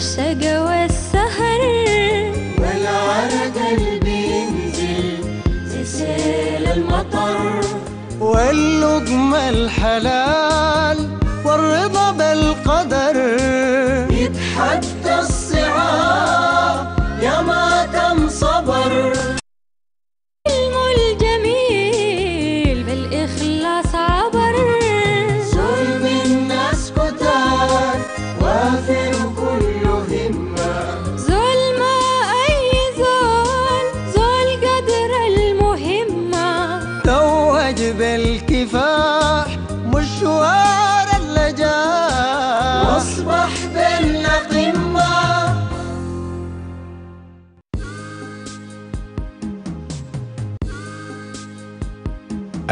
والشجوى السهر والعرق البينزل زلزال المطر واللقمة الحلال والرضا بالقدر يتحدى الصعاب يا ماتم صبر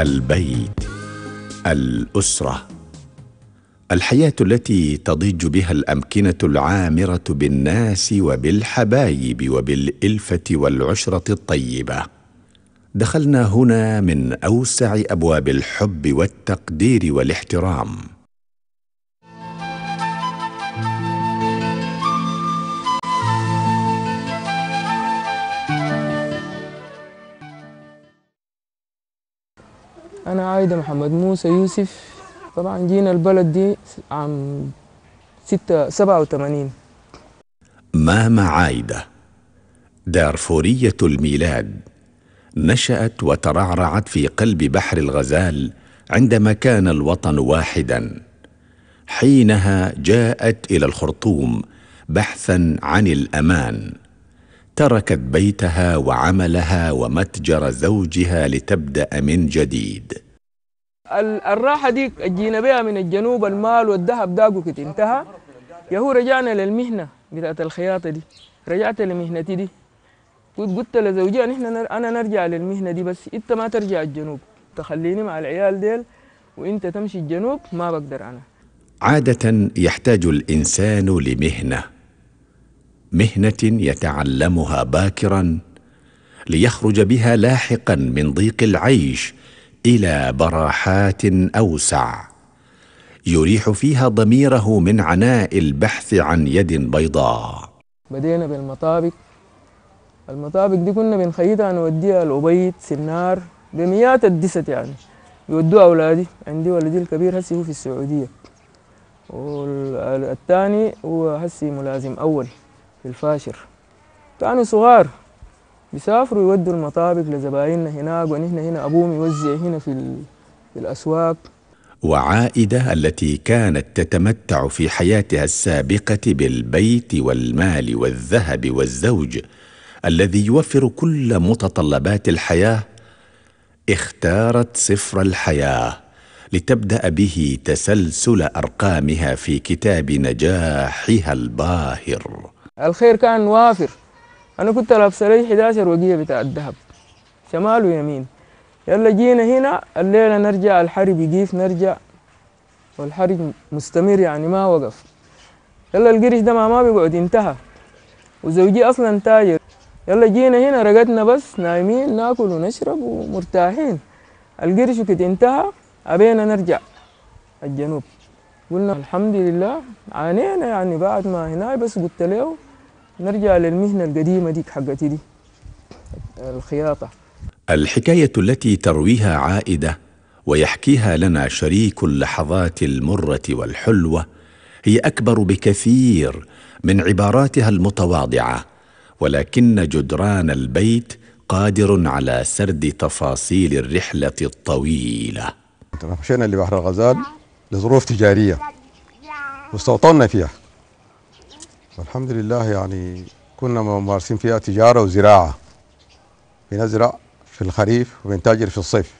البيت، الأسرة، الحياة التي تضيج بها الأمكنة العامرة بالناس وبالحبايب وبالإلفة والعشرة الطيبة. دخلنا هنا من أوسع أبواب الحب والتقدير والاحترام. أنا عائدة محمد موسى يوسف. طبعاً جينا البلد دي عام 87. ماما عائدة دارفورية الميلاد نشأت وترعرعت في قلب بحر الغزال عندما كان الوطن واحداً. حينها جاءت إلى الخرطوم بحثاً عن الأمان. تركت بيتها وعملها ومتجر زوجها لتبدأ من جديد. الراحة دي جينا بها من الجنوب، المال والذهب داقوا كت انتهى. يهو رجعنا للمهنة بتاعت الخياطة دي، رجعت لمهنتي دي. قلت لزوجي أنا نرجع للمهنة دي، بس أنت ما ترجع الجنوب، تخليني مع العيال ديل وأنت تمشي الجنوب ما بقدر أنا. عادة يحتاج الإنسان لمهنة، مهنة يتعلمها باكرا ليخرج بها لاحقا من ضيق العيش إلى براحات أوسع يريح فيها ضميره من عناء البحث عن يد بيضاء. بدينا بالمطابق، المطابق دي كنا بنخيطها نوديها الأبيض سنار بمئات الدست، يعني يودوها أولادي. عندي ولدي الكبير هسي هو في السعودية، والثاني هو هسي ملازم أول في الفاشر. كانوا صغار بيسافروا يودوا المطابق لزبايننا هناك، ونحن هنا أبوهم يوزع هنا في الأسواق. وعائدة التي كانت تتمتع في حياتها السابقة بالبيت والمال والذهب والزوج الذي يوفر كل متطلبات الحياة، اختارت صفر الحياة لتبدأ به تسلسل أرقامها في كتاب نجاحها الباهر. الخير كان وافر. أنا كنت لابسة لي 11 وقية بتاع الذهب شمال ويمين. يلا جينا هنا الليلة نرجع الحرب يقيف، نرجع والحرب مستمر يعني ما وقف. يلا القرش ده ما بيقعد انتهى، وزوجي أصلا تاجر. يلا جينا هنا رقدنا بس نايمين ناكل ونشرب ومرتاحين. القرش وكت انتهى، أبينا نرجع الجنوب. قلنا الحمد لله عانينا يعني بعد ما هنا، بس قلت له نرجع للمهنة القديمة ديك حقتي دي الخياطة. الحكاية التي ترويها عائدة ويحكيها لنا شريك اللحظات المرة والحلوة هي أكبر بكثير من عباراتها المتواضعة، ولكن جدران البيت قادر على سرد تفاصيل الرحلة الطويلة. مشينا لبحر الغزال لظروف تجارية واستوطنا فيها، والحمد لله يعني كنا ممارسين فيها تجارة وزراعة. بنزرع في الخريف وبنتاجر في الصيف.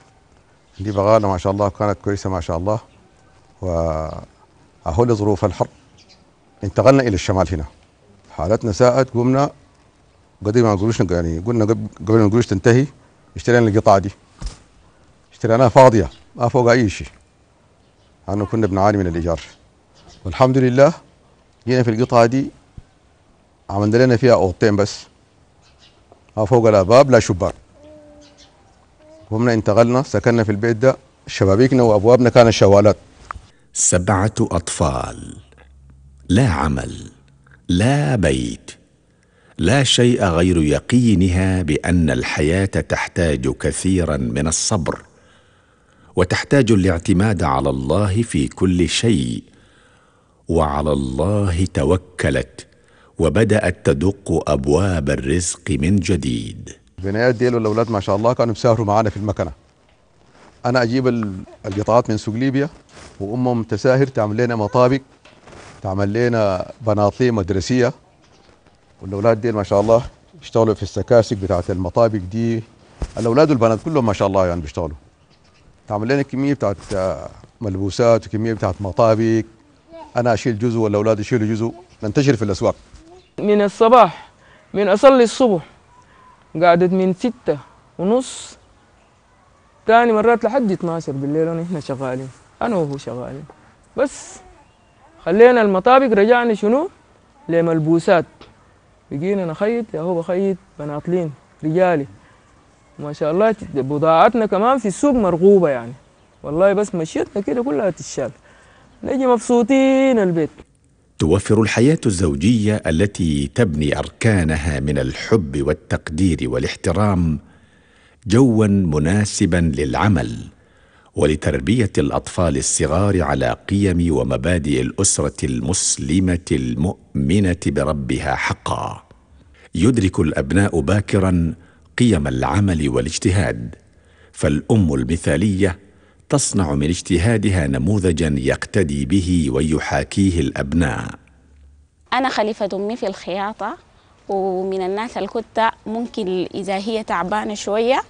عندي بغالة ما شاء الله كانت كويسة ما شاء الله، وأهو لظروف الحر انتقلنا إلى الشمال. هنا حالتنا ساءت، قمنا قبل ما القروش يعني قلنا قبل ما القروش تنتهي اشترينا القطعة دي، اشتريناها فاضية ما فوق أي شيء لأنه كنا بنعاني من الإيجار. والحمد لله جينا في القطعة دي عملنا لنا فيها أوضتين بس، ما فوق لا باب لا شباك. قمنا انتقلنا سكننا في البيت ده، شبابيكنا وأبوابنا كانت شوالات. 7 أطفال لا عمل لا بيت، لا شيء غير يقينها بأن الحياة تحتاج كثيرا من الصبر، وتحتاج الاعتماد على الله في كل شيء. وعلى الله توكلت وبدأت تدق أبواب الرزق من جديد. البنايات دي الأولاد ما شاء الله كانوا بيساهروا معانا في المكنة. أنا أجيب القطاعات من سوق ليبيا وأمهم تساهر تعمل لنا مطابق، تعمل لنا بناطيل مدرسية، والأولاد دي ما شاء الله بيشتغلوا في السكاسك بتاعة المطابق دي. الأولاد والبنات كلهم ما شاء الله يعني بيشتغلوا، تعمل لنا كمية بتاعة ملبوسات وكمية بتاعة مطابق، أنا أشيل جزء والأولاد يشيلوا جزء، ننتشر في الأسواق. من الصباح، من أصلي الصبح قعدت من 6:30 تاني مرات لحد 12 بالليل، ونحن شغالين، أنا وهو شغالين. بس خلينا المطابق، رجعنا شنو لملبوسات، بقينا نخيط، يا هو بخيط بناطلين رجالي ما شاء الله. بضاعتنا كمان في السوق مرغوبة يعني والله، بس مشيتنا كده كلها تشال، نجي مبسوطين البيت. توفر الحياة الزوجية التي تبني أركانها من الحب والتقدير والاحترام جواً مناسباً للعمل ولتربية الأطفال الصغار على قيم ومبادئ الأسرة المسلمة المؤمنة بربها حقاً. يدرك الأبناء باكراً قيم العمل والاجتهاد، فالأم المثالية تصنع من اجتهادها نموذجا يقتدي به ويحاكيه الأبناء. أنا خليفة أمي في الخياطة، ومن الناس اللي كنت ممكن إذا هي تعبانة شوية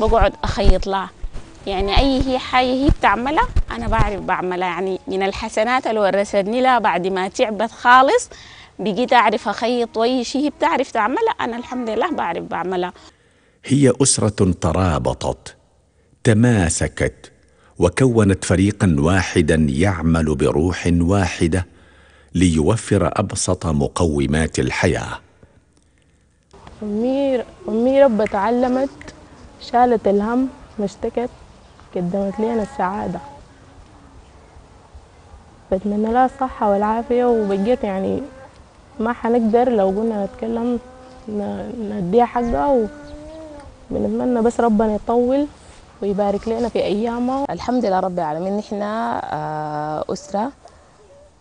بقعد أخيط لها، يعني أي حاجة هي بتعملها أنا بعرف بعملها. يعني من الحسنات اللي ورثتني لها بعد ما تعبت خالص بقيت أعرف أخيط، وأي شيء هي بتعرف تعملها أنا الحمد لله بعرف بعملها. هي أسرة ترابطت، تماسكت، وكونت فريقا واحدا يعمل بروح واحدة ليوفر أبسط مقومات الحياة. أمي ربة تعلمت، شالت الهم، ما اشتكت، قدمت لينا السعادة. بتمنى لها الصحة والعافية، وبقيت يعني ما حنقدر لو قلنا نتكلم نديها حقها، وبنتمنى بس ربنا يطول ويبارك لنا في أيامه. الحمد لله رب العالمين، نحن أسرة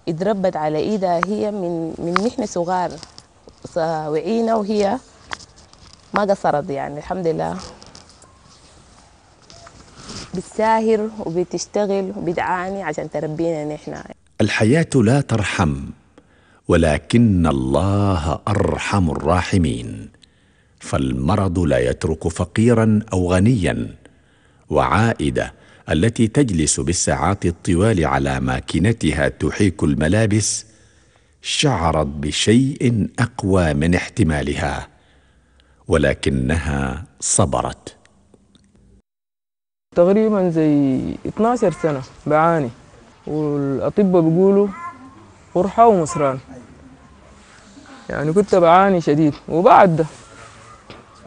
اتربت على إيدها هي من نحن صغار، وعينا وهي ما قصرت يعني الحمد لله. بتساهر وبتشتغل وبتعاني عشان تربينا نحن. الحياة لا ترحم ولكن الله أرحم الراحمين، فالمرض لا يترك فقيرا أو غنيا. وعائدة التي تجلس بالساعات الطوال على ماكنتها تحيك الملابس شعرت بشيء أقوى من احتمالها، ولكنها صبرت. تقريبا زي 12 سنة بعاني، والأطباء بيقولوا قرحة ومصران، يعني كنت بعاني شديد. وبعد ده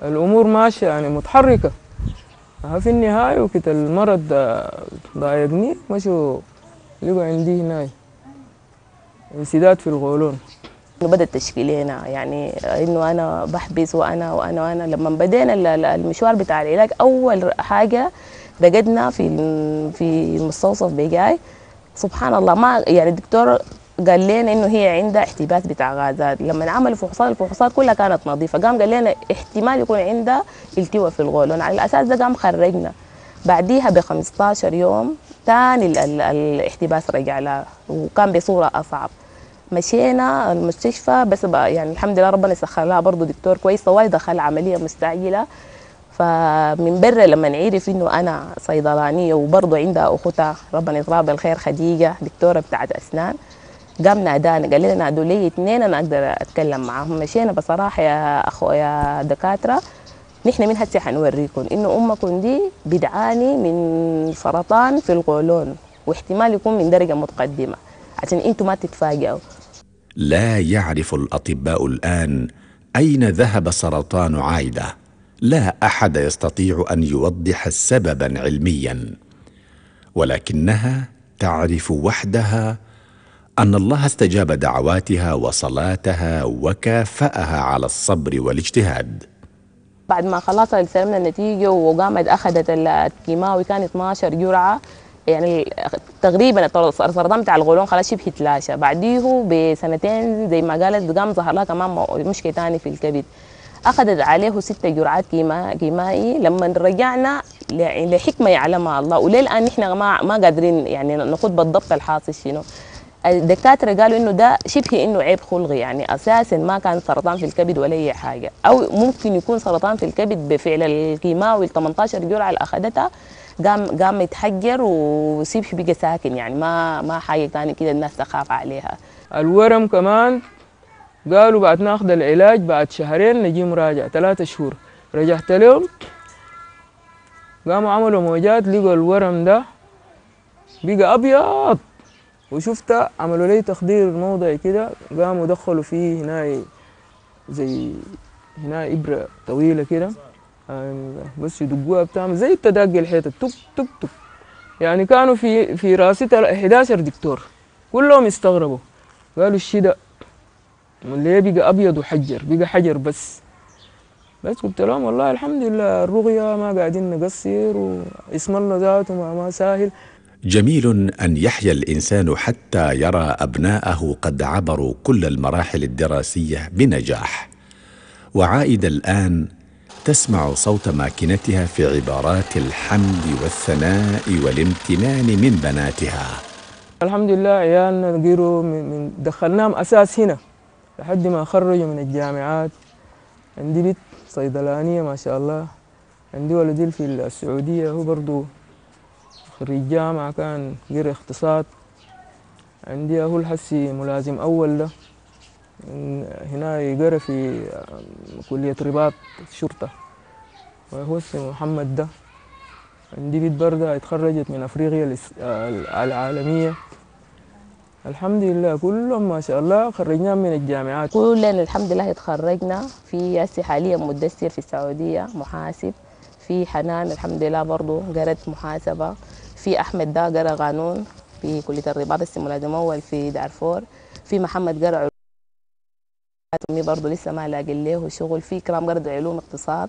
الأمور ماشية يعني متحركة، في النهاية وقت المرض ضايقني مشوا لقوا عندي هناي انسداد في القولون. بدأت تشكيلينا يعني إنه أنا بحبس وأنا لما بدينا المشوار بتاع العلاج، أول حاجة دقتنا في المستوصف بجاي، سبحان الله ما يعني الدكتور قال لنا إنه هي عندها احتباس بتاع غازات. لما عملوا فحوصات، الفحوصات كلها كانت نظيفة، قام قال لنا احتمال يكون عندها التواء في القولون. على الأساس ده قام خرجنا، بعديها ب 15 يوم ثاني الاحتباس رجع لها، وكان بصورة أصعب. مشينا المستشفى، بس يعني الحمد لله ربنا سخر لها برضه دكتور كويس، طوالي دخل عملية مستعجلة. فمن برا لما نعرف إنه أنا صيدلانية وبرضه عندها أخوتها ربنا يطلعها بالخير خديجة دكتورة بتاعت أسنان، قام نادانا قال لنا نادوا لي 2 انا اقدر اتكلم معاهم. مشينا بصراحه يا اخو يا دكاتره، نحن من هسه حنوريكم انه امكم دي بتعاني من سرطان في القولون، واحتمال يكون من درجه متقدمه عشان انتم ما تتفاجئوا. لا يعرف الاطباء الان اين ذهب سرطان عائده، لا احد يستطيع ان يوضح سببا علميا، ولكنها تعرف وحدها أن الله استجاب دعواتها وصلاتها وكافأها على الصبر والاجتهاد. بعد ما خلاص استلمنا النتيجة وقامت أخذت الكيماوي كان 12 جرعة، يعني تقريبا السرطان بتاع القولون خلاص شبه تلاشى. بعديه بسنتين زي ما قالت قام ظهر لها كمان مشكلة ثانية في الكبد، أخذت عليه 6 جرعات كيمائي. لما رجعنا لحكمة يعلمها الله وللآن نحن ما قادرين يعني ناخذ بالضبط الحاصل شنو. الدكاترة قالوا إنه ده شبه إنه عيب خلقي، يعني أساساً ما كان سرطان في الكبد ولا أي حاجة، أو ممكن يكون سرطان في الكبد بفعل الكيماوي ال 18 جرعة اللي أخذتها قام يتحجر وسيبش بقى ساكن، يعني ما حاجة تاني كده الناس تخاف عليها. الورم كمان قالوا بعد ناخذ العلاج بعد شهرين نجي مراجعة 3 شهور، رجعت لهم قاموا عملوا موجات لقوا الورم ده بقى أبيض، وشفت عملوا لي تخدير موضعي كده، قاموا دخلوا فيه هنا زي هنا إبرة طويلة كده بس يدقوها بتعمل زي التداقي الحيطة تك تك تك، يعني كانوا في راستها 11 دكتور كلهم استغربوا قالوا الشي ده ليه بقى أبيض وحجر بقى حجر بس قلت لهم والله الحمد لله الرقية ما قاعدين نقصر واسم الله ذاته ما ساهل. جميل أن يحيا الإنسان حتى يرى أبناءه قد عبروا كل المراحل الدراسية بنجاح، وعائدة الآن تسمع صوت ماكنتها في عبارات الحمد والثناء والامتنان من بناتها. الحمد لله عيالنا قيروا من دخلناهم أساس هنا لحد ما خرجوا من الجامعات، عندي بنت صيدلانية ما شاء الله، عندي ولدي في السعودية هو برضو خريج جامعة كان قري اقتصاد، عندي أهو الحسي ملازم أول ده هنا يقري في كلية رباط شرطة، وهو اسمه محمد ده، عندي بيت بردة اتخرجت من أفريقيا العالمية. الحمد لله كلهم ما شاء الله خرجنا من الجامعات كلنا الحمد لله اتخرجنا. في هسي حاليا مدثر في السعودية محاسب، في حنان الحمد لله برضه قرت محاسبة، في أحمد ده قرأ قانون في كلية الرباط السمولادم أول في دارفور، في محمد قرأ علوم برضه لسه ما لاقي له شغل، في كرام قرأ علوم اقتصاد،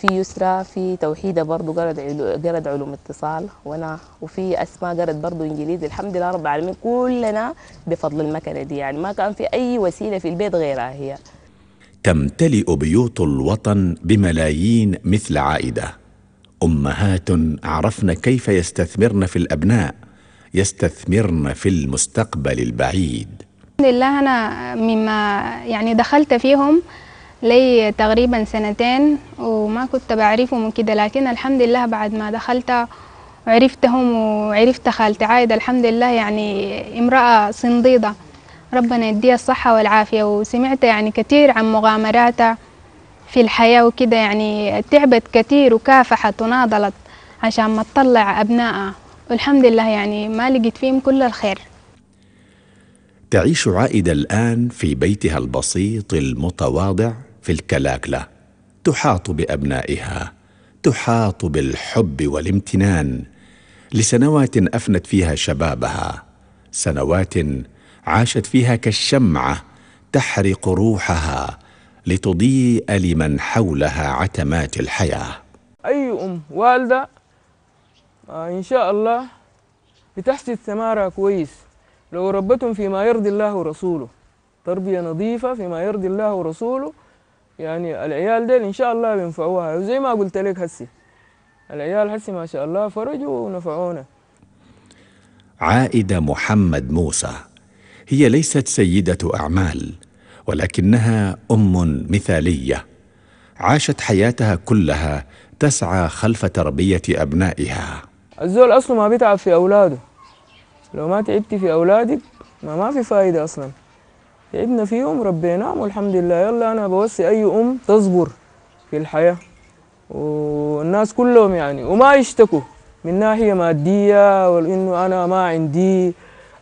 في يسرى في توحيدة برضه قرأ علوم اتصال، وأنا وفي أسماء قرأت برضه إنجليزي. الحمد لله رب العالمين كلنا بفضل المكنة دي، يعني ما كان في أي وسيلة في البيت غيرها هي. تمتلئ بيوت الوطن بملايين مثل عائدة، أمهات عرفن كيف يستثمرن في الأبناء، يستثمرن في المستقبل البعيد. الحمد لله أنا مما يعني دخلت فيهم لي تقريبا 2 سنين وما كنت بعرفهم كده، لكن الحمد لله بعد ما دخلت عرفتهم وعرفت خالتي عائدة الحمد لله، يعني امرأة صنديدة ربنا يديها الصحة والعافية، وسمعت يعني كثير عن مغامراتها في الحياة وكده، يعني تعبت كثير وكافحت وناضلت عشان ما تطلع أبنائها، والحمد لله يعني ما لقيت فيهم كل الخير. تعيش عائدة الآن في بيتها البسيط المتواضع في الكلاكلة، تحاط بأبنائها، تحاط بالحب والامتنان لسنوات أفنت فيها شبابها، سنوات عاشت فيها كالشمعة تحرق روحها لتضيء لمن حولها عتمات الحياة. أي أم والدة إن شاء الله بتحسد ثمارها كويس لو ربتهم فيما يرضي الله ورسوله، تربية نظيفة فيما يرضي الله ورسوله، يعني العيال ديل إن شاء الله بينفعوها. وزي ما قلت لك هسي العيال هسي ما شاء الله فرجوا ونفعونا. عائدة محمد موسى هي ليست سيدة أعمال، ولكنها أم مثالية، عاشت حياتها كلها تسعى خلف تربية أبنائها. الزول أصله ما بيتعب في أولاده، لو ما تعبتي في أولادك ما في فايدة أصلا، تعبنا فيهم ربيناهم والحمد لله. يلا أنا بوصي أي أم تصبر في الحياة، والناس كلهم يعني وما يشتكوا من ناحية مادية وإنه أنا ما عندي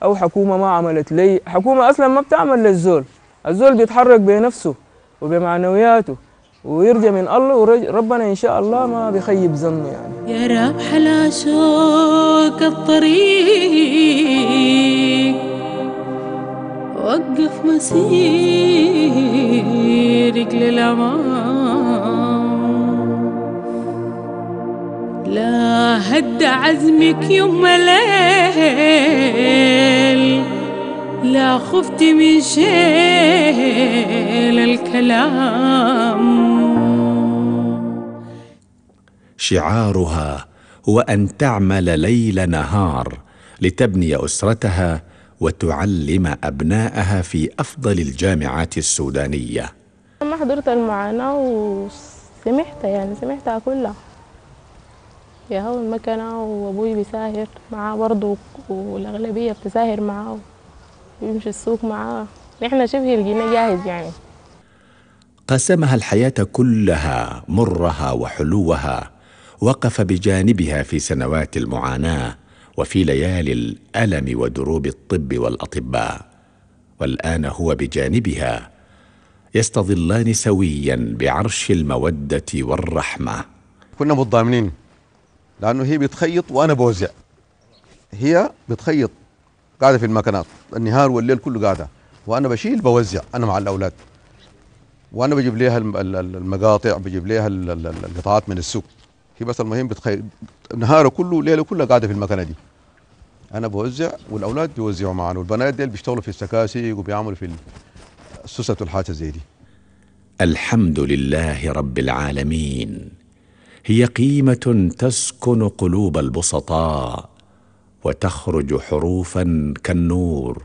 أو حكومة ما عملت لي، حكومة أصلا ما بتعمل للزول، الزول بيتحرك بنفسه وبمعنوياته ويرجع من الله وربنا إن شاء الله ما بيخيب ظنه. يعني يا رب حلا شوك الطريق أوقف مسيرك للأمام، لا هد عزمك يوم ليل، لا خفت من شيل الكلام. شعارها هو أن تعمل ليل نهار لتبني أسرتها وتعلم أبنائها في أفضل الجامعات السودانية. لما حضرت المعاناة وسمعتها يعني سمعتها كلها يا هو المكنة، وأبوي بيساهر معاه برضه والأغلبية بتساهر معاه ويمشي السوق معاه، نحن شبه الجنة جاهز يعني. قاسمها الحياة كلها، مرها وحلوها، وقف بجانبها في سنوات المعاناة وفي ليالي الألم ودروب الطب والأطباء، والآن هو بجانبها يستظلان سويا بعرش المودة والرحمة. كنا متضامنين لأنه هي بتخيط وأنا بوزع، هي بتخيط قاعدة في المكنات النهار والليل كله قاعدة، وأنا بشيل بوزع أنا مع الأولاد، وأنا بجيب ليها المقاطع، بجيب ليها القطعات من السوق. هي بس المهم بتخيط نهاره كله ليله كلها قاعده في المكنه دي، انا بوزع والاولاد بيوزعوا معنا، والبنات ديل بيشتغلوا في السكاسك وبيعملوا في السوسة والحاجات زي دي. الحمد لله رب العالمين، هي قيمة تسكن قلوب البسطاء وتخرج حروفا كالنور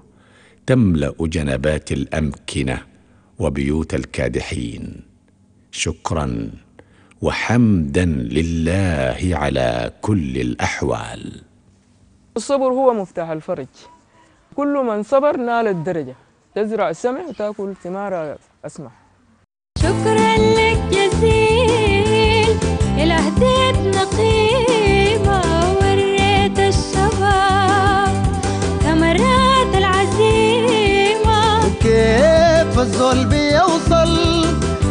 تملأ جنبات الأمكنة وبيوت الكادحين. شكرا وحمدا لله على كل الأحوال. الصبر هو مفتاح الفرج، كل من صبر نال الدرجة، تزرع السمع وتأكل ثمار أسمع. شكرا لك جزيل إلى هديتنا قيمة، وريت الشباب ثمرات العزيمة، وكيف الزول بيوصل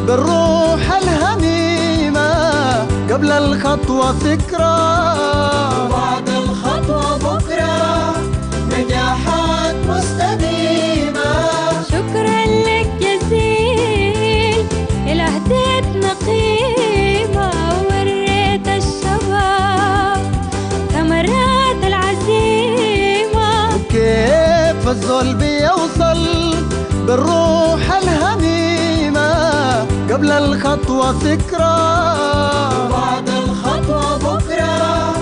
بالروح الهميمة، قبل الخطوة فكرة وبعد الخطوة بكرة، نجاحات مستديمة. شكرا لك جزيل إلى هديتنا قيمة، وريت الشباب ثمرات العزيمة، وكيف الزول بيوصل بالروح الهميمة، قبل الخطوة فكرة وبعد الخطوة بكرة.